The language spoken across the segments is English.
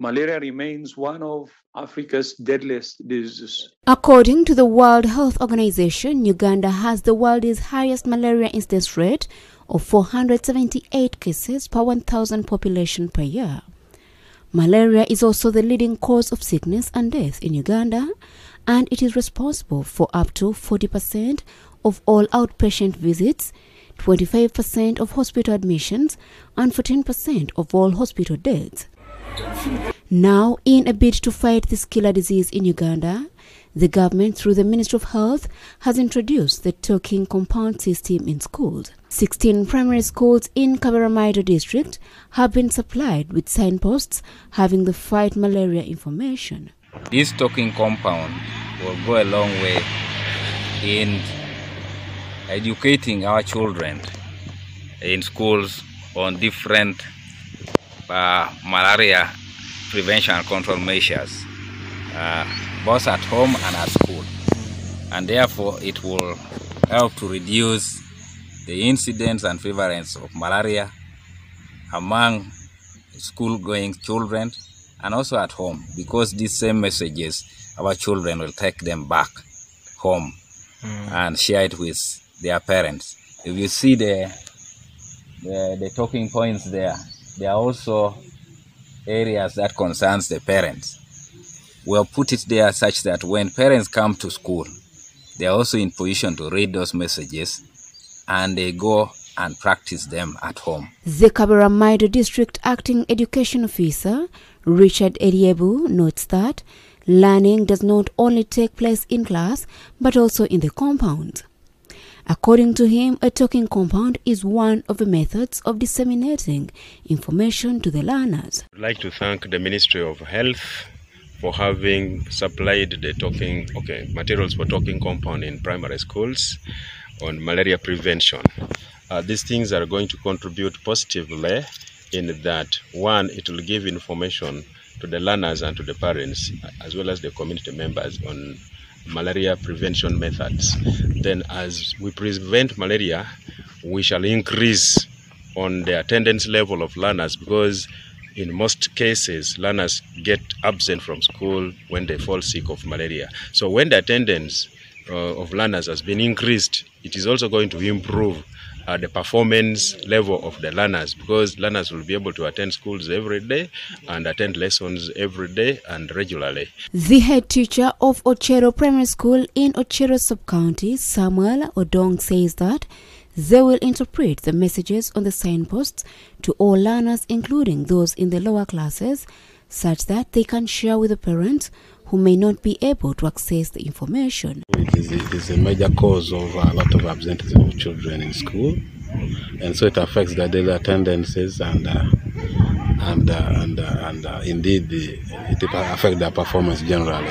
malaria remains one of Africa's deadliest diseases. According to the World Health Organization, Uganda has the world's highest malaria incidence rate of 478 cases per 1,000 population per year. Malaria is also the leading cause of sickness and death in Uganda, and it is responsible for up to 40% of all outpatient visits, 25% of hospital admissions, and 14% of all hospital deaths. Now, in a bid to fight this killer disease in Uganda, the government, through the Ministry of Health, has introduced the talking compound system in schools. 16 primary schools in Kaberamaido district have been supplied with signposts having the fight malaria information. This talking compound will go a long way in educating our children in schools on different malaria prevention and control measures, both at home and at school, and therefore it will help to reduce the incidence and prevalence of malaria among school-going children and also at home, because these same messages our children will take them back home and share it with their parents. If you see the talking points there, there are also areas that concerns the parents. We'll put it there such that when parents come to school, they're also in position to read those messages and they go and practice them at home. The Kaberamaido District Acting Education Officer, Richard Eliebu, notes that learning does not only take place in class but also in the compound. According to him, a talking compound is one of the methods of disseminating information to the learners. I'd like to thank the Ministry of Health for having supplied the materials for talking compound in primary schools on malaria prevention. These things are going to contribute positively in that, one, it will give information to the learners and to the parents, as well as the community members, on malaria prevention methods. Then, as we prevent malaria, we shall increase on the attendance level of learners, because in most cases learners get absent from school when they fall sick of malaria. So when the attendance of learners has been increased, it is also going to improve the performance level of the learners, because learners will be able to attend schools every day and attend lessons every day and regularly. The head teacher of Ochero Primary School in Ochero sub-county, Samuel Odong, says that they will interpret the messages on the signposts to all learners, including those in the lower classes, such that they can share with the parents who may not be able to access the information. It is a major cause of a lot of absenteeism of children in school, and so it affects their daily attendances and indeed it affects their performance generally.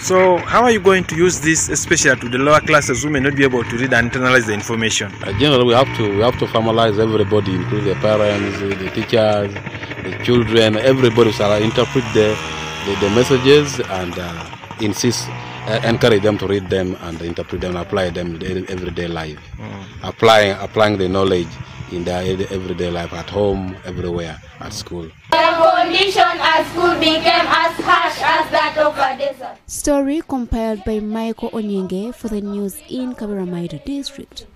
So how are you going to use this, especially to the lower classes who may not be able to read and internalize the information? Generally, we have to formalize everybody, including the parents, the teachers, the children, everybody shall interpret the messages and encourage them to read them and interpret them and apply them in everyday life. Applying the knowledge in their everyday life at home, everywhere, at school. The condition at school became as harsh as that of a desert. Story compiled by Michael Onyenge for the news in Kaberamaido District.